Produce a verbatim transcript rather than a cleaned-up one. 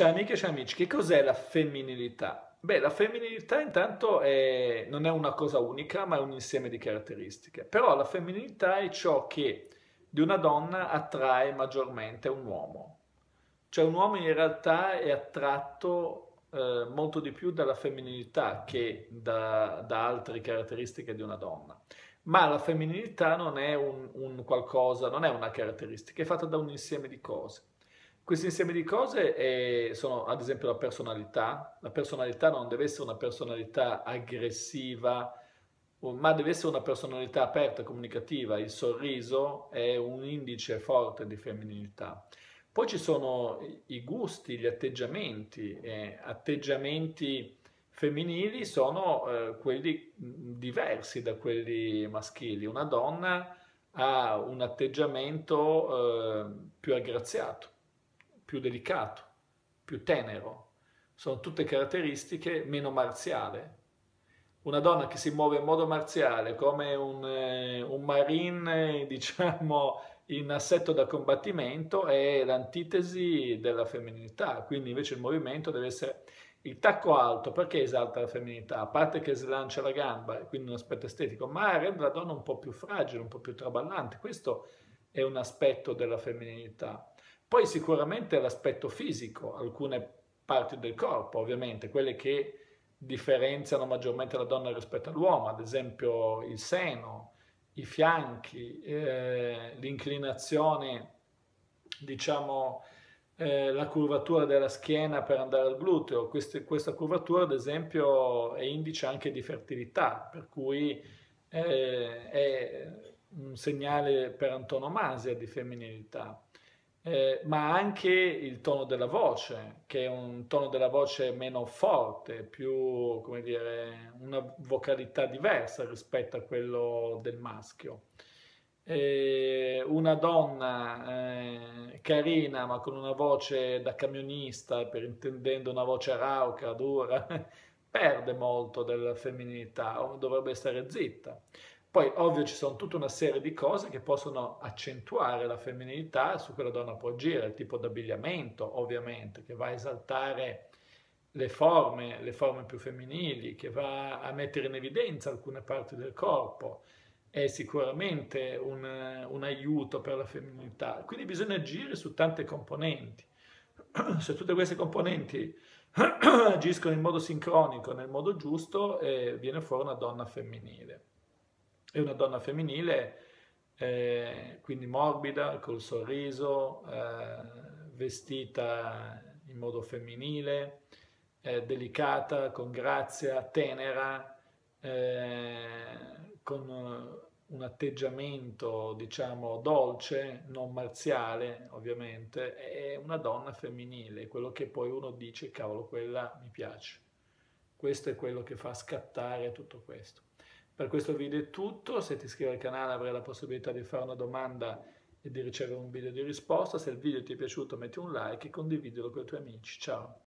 Ciao amiche e ciao amici, che cos'è la femminilità? Beh, la femminilità intanto è, non è una cosa unica, ma è un insieme di caratteristiche. Però la femminilità è ciò che di una donna attrae maggiormente un uomo. Cioè un uomo in realtà è attratto eh, molto di più dalla femminilità che da, da altre caratteristiche di una donna. Ma la femminilità non è un, un qualcosa, non è una caratteristica, è fatta da un insieme di cose. Questo insieme di cose è, sono ad esempio la personalità. La personalità non deve essere una personalità aggressiva, ma deve essere una personalità aperta, comunicativa. Il sorriso è un indice forte di femminilità. Poi ci sono i gusti, gli atteggiamenti. Eh, atteggiamenti femminili sono eh, quelli diversi da quelli maschili. Una donna ha un atteggiamento eh, più aggraziato, più delicato, più tenero. Sono tutte caratteristiche meno marziale. Una donna che si muove in modo marziale, come un, eh, un marine, diciamo, in assetto da combattimento, è l'antitesi della femminilità. Quindi invece il movimento deve essere il tacco alto. Perché esalta la femminilità? A parte che slancia la gamba, quindi un aspetto estetico, ma rende la donna un po' più fragile, un po' più traballante. Questo è un aspetto della femminilità. Poi sicuramente l'aspetto fisico, alcune parti del corpo ovviamente, quelle che differenziano maggiormente la donna rispetto all'uomo, ad esempio il seno, i fianchi, eh, l'inclinazione, diciamo eh, la curvatura della schiena per andare al gluteo. Queste, questa curvatura ad esempio è indice anche di fertilità, per cui eh, è un segnale per antonomasia di femminilità. Eh, ma anche il tono della voce, che è un tono della voce meno forte, più, come dire, una vocalità diversa rispetto a quello del maschio. Eh, una donna eh, carina, ma con una voce da camionista, per intendendo una voce rauca, dura, perde molto della femminilità, dovrebbe stare zitta. Poi, ovvio, ci sono tutta una serie di cose che possono accentuare la femminilità su cui la donna può agire, il tipo d'abbigliamento, ovviamente, che va a esaltare le forme, le forme più femminili, che va a mettere in evidenza alcune parti del corpo, è sicuramente un, un aiuto per la femminilità. Quindi bisogna agire su tante componenti. Se tutte queste componenti agiscono in modo sincronico, nel modo giusto, eh, viene fuori una donna femminile. È una donna femminile, eh, quindi morbida, col sorriso, eh, vestita in modo femminile, eh, delicata, con grazia, tenera, eh, con un atteggiamento, diciamo, dolce, non marziale, ovviamente. È una donna femminile, quello che poi uno dice, cavolo, quella mi piace. Questo è quello che fa scattare tutto questo. Per questo video è tutto, se ti iscrivi al canale avrai la possibilità di fare una domanda e di ricevere un video di risposta. Se il video ti è piaciuto metti un like e condividilo con i tuoi amici. Ciao!